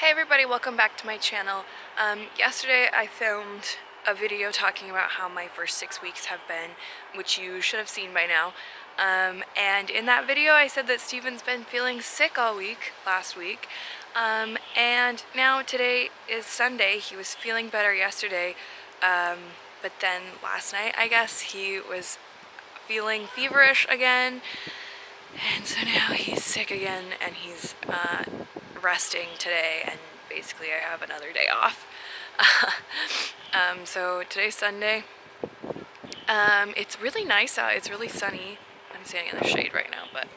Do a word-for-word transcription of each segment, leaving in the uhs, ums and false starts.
Hey everybody, welcome back to my channel. Um, yesterday I filmed a video talking about how my first six weeks have been, which you should have seen by now. Um, and in that video I said that Steven's been feeling sick all week, last week. Um, and now today is Sunday. He was feeling better yesterday, um, but then last night I guess he was feeling feverish again. And so now he's sick again and he's uh, resting today, and basically I have another day off. um, so today's Sunday. Um, it's really nice out, it's really sunny. I'm standing in the shade right now, but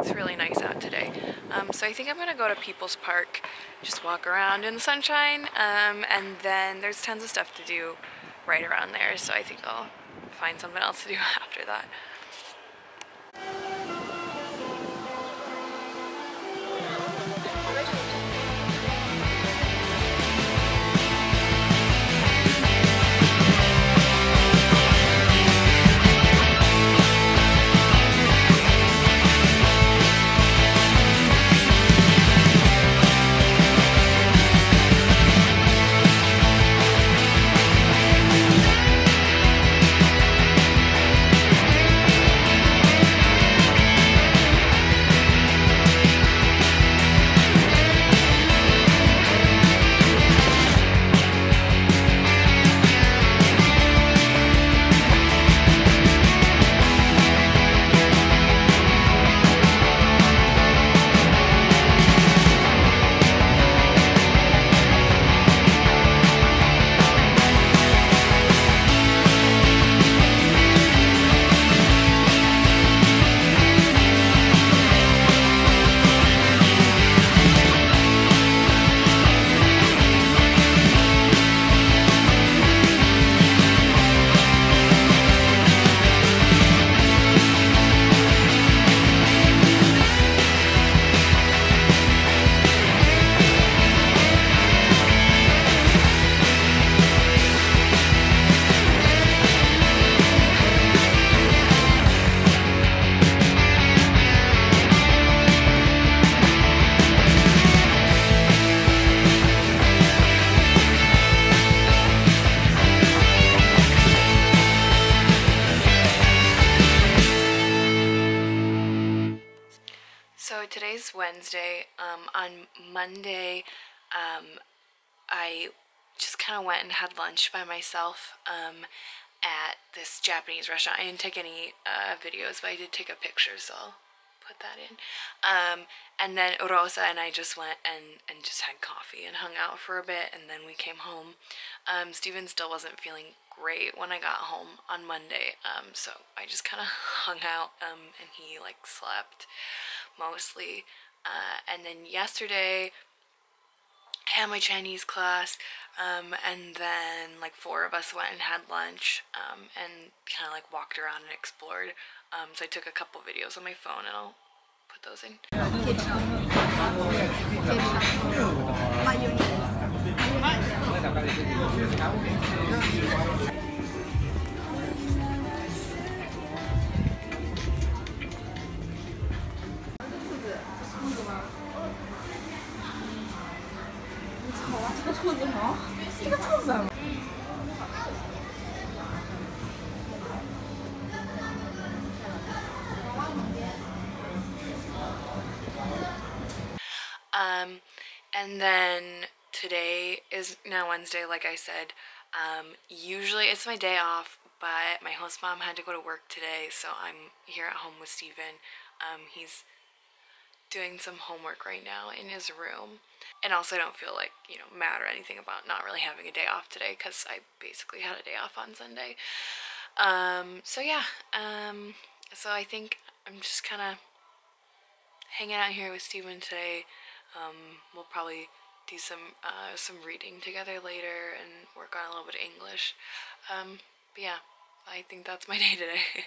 it's really nice out today. Um, so I think I'm gonna go to People's Park, just walk around in the sunshine, um, and then there's tons of stuff to do right around there, so I think I'll find something else to do after that. Today's Wednesday. Um, on Monday, um, I just kind of went and had lunch by myself um, at this Japanese restaurant. I didn't take any uh, videos, but I did take a picture, so I'll put that in. Um, and then Rosa and I just went and, and just had coffee and hung out for a bit, and then we came home. Um, Steven still wasn't feeling great when I got home on Monday, um, so I just kind of hung out, um, and he like slept mostly. Uh, and then yesterday I had my Chinese class, um, and then like four of us went and had lunch, um, and kind of like walked around and explored. Um, so I took a couple videos on my phone and I'll put those in. Um, and then today is now Wednesday, like I said. Um, usually it's my day off, but my host mom had to go to work today, so I'm here at home with Steven. Um, he's doing some homework right now in his room. And also I don't feel like, you know, mad or anything about not really having a day off today, because I basically had a day off on Sunday. Um, so yeah, um, so I think I'm just kind of hanging out here with Steven today. Um, we'll probably do some uh, some reading together later and work on a little bit of English. Um, but yeah, I think that's my day today.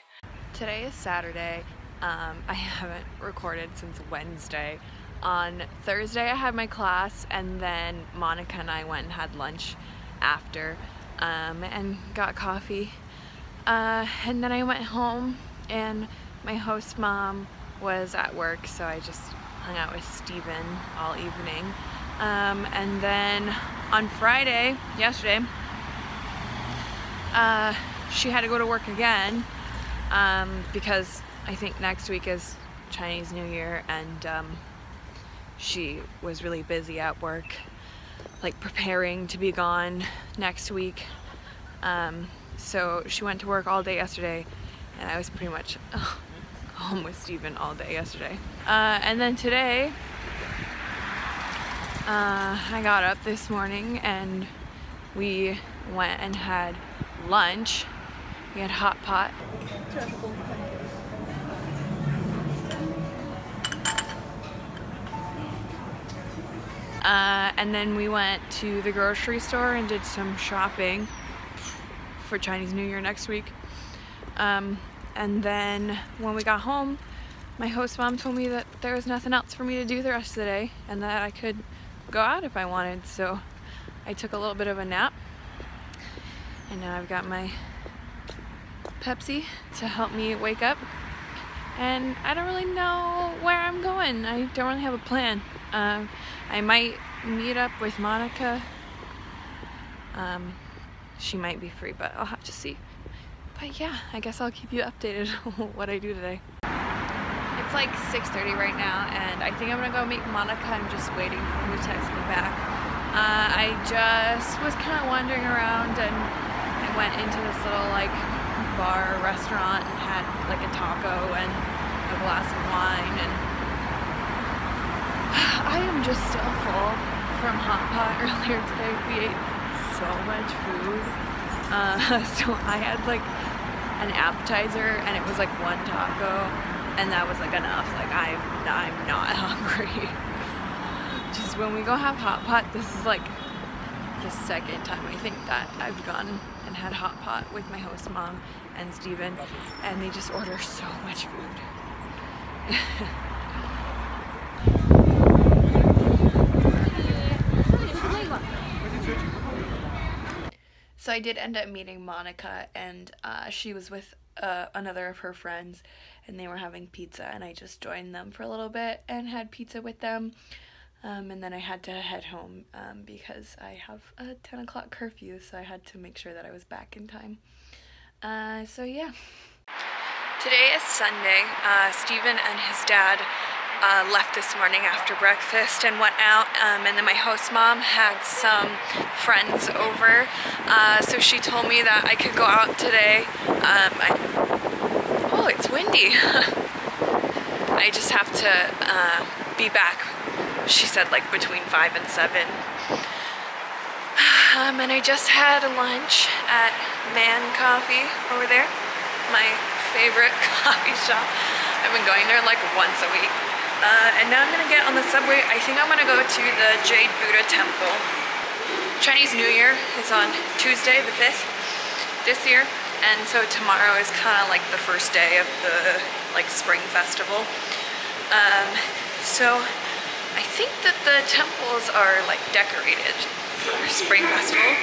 Today is Saturday. Um, I haven't recorded since Wednesday. On Thursday I had my class, and then Monica and I went and had lunch after, um, and got coffee. Uh, and then I went home and my host mom was at work, so I just hung out with Steven all evening. Um, and then on Friday, yesterday, uh, she had to go to work again um, because I think next week is Chinese New Year, and um, she was really busy at work, like preparing to be gone next week. Um, so she went to work all day yesterday, and I was pretty much oh, home with Steven all day yesterday. Uh, and then today, uh, I got up this morning and we went and had lunch. We had hot pot. Uh, and then we went to the grocery store and did some shopping for Chinese New Year next week. Um, and then when we got home, my host mom told me that there was nothing else for me to do the rest of the day and that I could go out if I wanted. So I took a little bit of a nap, and now I've got my Pepsi to help me wake up. And I don't really know where I'm going. I don't really have a plan. Um, I might meet up with Monica. Um, she might be free, but I'll have to see. But yeah, I guess I'll keep you updated on what I do today. It's like six thirty right now, and I think I'm gonna go meet Monica. I'm just waiting for her to text me back. Uh, I just was kind of wandering around, and I went into this little like bar restaurant and had like a taco and a glass of wine, and I am just still full from hot pot earlier today. We ate so much food. Uh, so I had like an appetizer, and it was like one taco, and that was like enough. Like I'm, I'm not hungry. Just when we go have hot pot, this is like the second time I think that I've gone and had hot pot with my host mom and Steven, and they just order so much food. So I did end up meeting Monica, and uh, she was with uh, another of her friends, and they were having pizza, and I just joined them for a little bit and had pizza with them, um, and then I had to head home um, because I have a ten o'clock curfew, so I had to make sure that I was back in time. Uh, so yeah. Today is Sunday. Uh, Steven and his dad Uh, left this morning after breakfast and went out, um, and then my host mom had some friends over, uh, so she told me that I could go out today. Um, I, oh, it's windy. I just have to uh, be back, she said, like between five and seven. Um, and I just had lunch at Man Coffee over there, my favorite coffee shop. I've been going there like once a week. Uh, and now I'm gonna get on the subway. I think I'm gonna go to the Jade Buddha Temple. Chinese New Year is on Tuesday the fifth this year, and so tomorrow is kind of like the first day of the like spring festival. Um, so I think that the temples are like decorated for spring festival.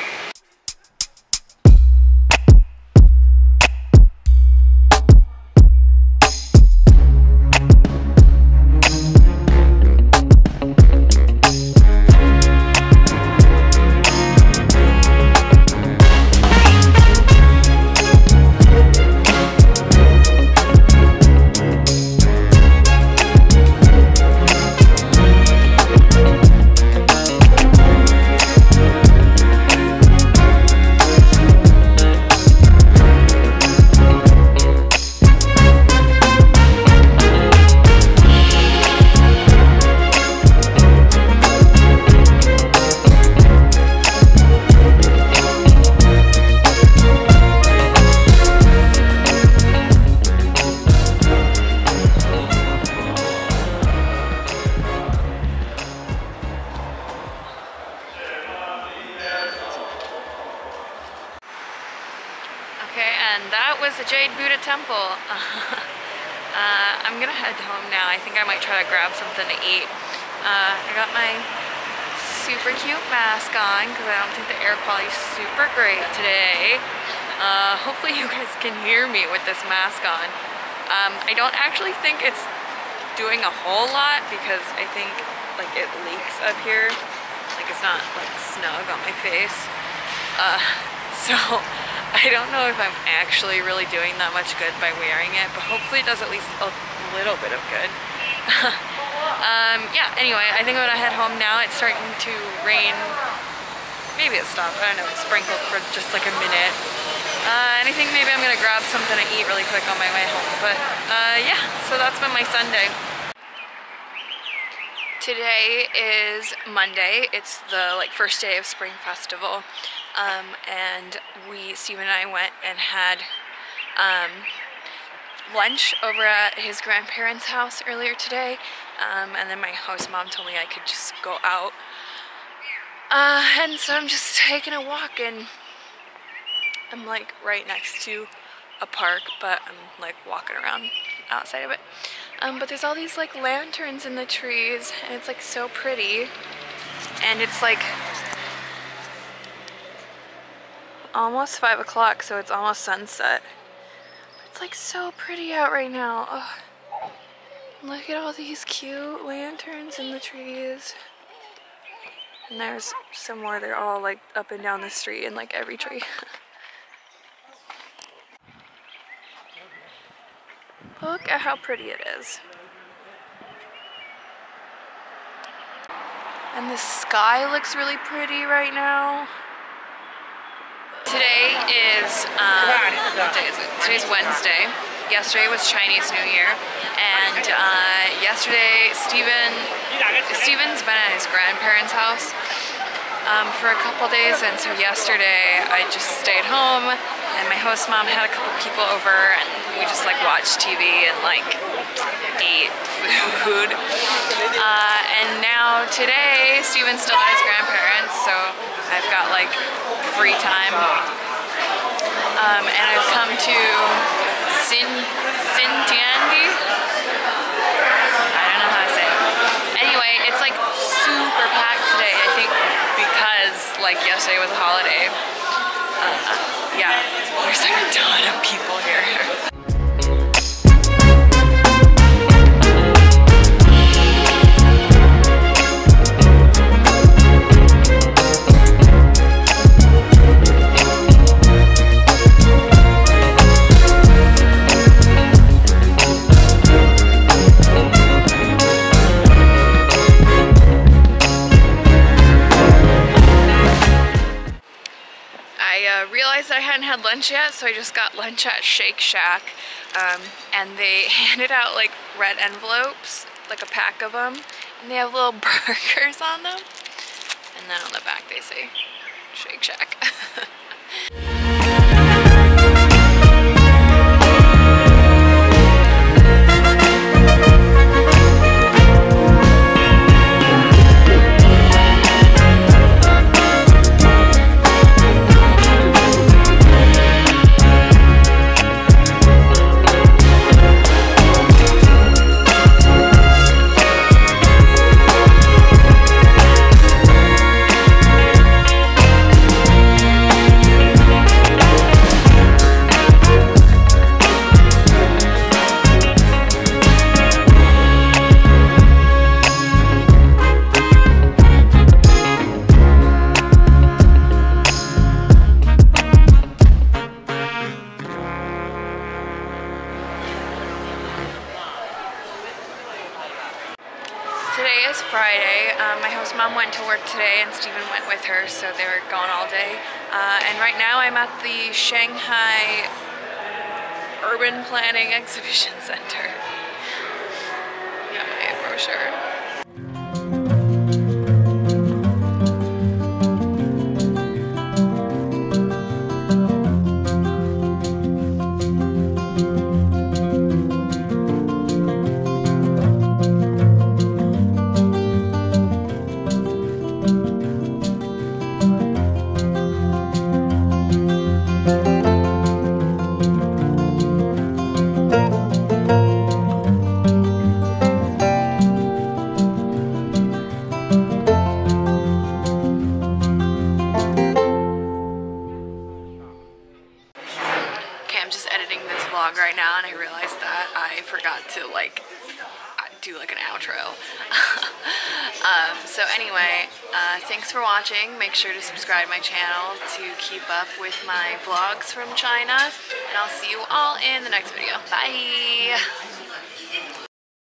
And that was the Jade Buddha Temple. uh, I'm gonna head home now. I think I might try to grab something to eat. Uh, I got my super cute mask on because I don't think the air quality is super great today. Uh, hopefully you guys can hear me with this mask on. Um, I don't actually think it's doing a whole lot because I think like it leaks up here. Like it's not like snug on my face. Uh, so I don't know if I'm actually really doing that much good by wearing it, but hopefully it does at least a little bit of good. um, yeah, anyway, I think I'm gonna head home now. It's starting to rain. Maybe it stopped, I don't know, it sprinkled for just like a minute. Uh, and I think maybe I'm gonna grab something to eat really quick on my way home. But uh, yeah, so that's been my Sunday. Today is Monday. It's the like first day of Spring Festival. Um, and we, Steve and I went and had um, lunch over at his grandparents' house earlier today. Um, and then my host mom told me I could just go out. Uh, and so I'm just taking a walk, and I'm like right next to a park, but I'm like walking around outside of it. Um, but there's all these like lanterns in the trees, and it's like so pretty. And it's like almost five o'clock, so it's almost sunset. But it's like so pretty out right now. Oh, look at all these cute lanterns in the trees. And there's some more. They're all like up and down the street in like every tree. Look at how pretty it is. And the sky looks really pretty right now. Today is, um, what day is it? Today's Wednesday. Yesterday was Chinese New Year. And uh, yesterday, Steven, Steven's been at his grandparents' house um, for a couple days. And so yesterday, I just stayed home. And my host mom had a couple people over, and we just like watched T V and like ate food. Uh, and now today, Steven's still at his grandparents, so I've got like free time. Um, and I've come to Sin Sintiandi. I don't know how to say it. Anyway, it's like super packed today. I think because like yesterday was a holiday. Uh, Yeah, there's like a ton of people here. I hadn't had lunch yet, so I just got lunch at Shake Shack, um, and they handed out like red envelopes, like a pack of them, and they have little burgers on them, and then on the back they say Shake Shack. Friday. Um, my host mom went to work today and Steven went with her, so they were gone all day. Uh, and right now I'm at the Shanghai Urban Planning Exhibition Center. Got my brochure. anyway, uh, thanks for watching. Make sure to subscribe to my channel to keep up with my vlogs from China, and I'll see you all in the next video. Bye!